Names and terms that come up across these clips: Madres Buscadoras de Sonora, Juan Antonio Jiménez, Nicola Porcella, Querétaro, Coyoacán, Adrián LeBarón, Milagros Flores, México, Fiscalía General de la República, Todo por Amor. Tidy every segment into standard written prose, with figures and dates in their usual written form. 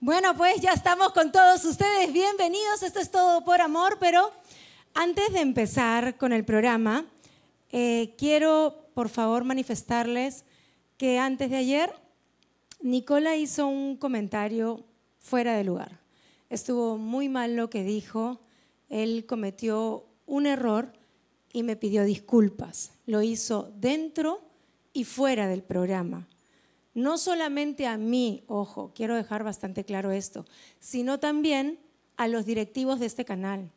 Bueno, pues ya estamos con todos ustedes. Bienvenidos, esto es Todo por Amor, pero antes de empezar con el programa, quiero por favor manifestarles que antes de ayer Nicola hizo un comentario fuera de lugar. Estuvo muy mal lo que dijo, él cometió un error y me pidió disculpas. Lo hizo dentro y fuera del programa. No solamente a mí, ojo, quiero dejar bastante claro esto, sino también a los directivos de este canal.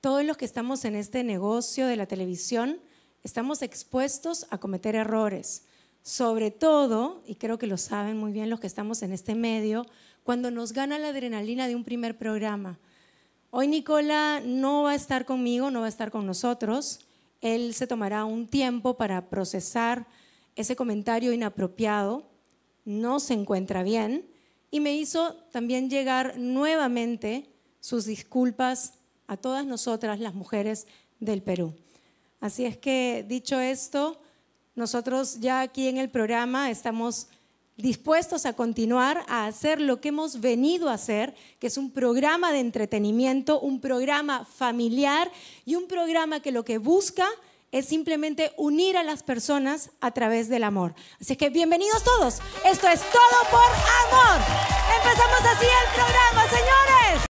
Todos los que estamos en este negocio de la televisión estamos expuestos a cometer errores, sobre todo, y creo que lo saben muy bien los que estamos en este medio, cuando nos gana la adrenalina de un primer programa. Hoy Nicola no va a estar conmigo, no va a estar con nosotros, él se tomará un tiempo para procesar ese comentario inapropiado, no se encuentra bien, y me hizo también llegar nuevamente sus disculpas a todas nosotras, las mujeres del Perú. Así es que, dicho esto, nosotros ya aquí en el programa estamos dispuestos a continuar a hacer lo que hemos venido a hacer, que es un programa de entretenimiento, un programa familiar y un programa que lo que busca es simplemente unir a las personas a través del amor. Así que bienvenidos todos. Esto es Todo por Amor. Empezamos así el programa, señores.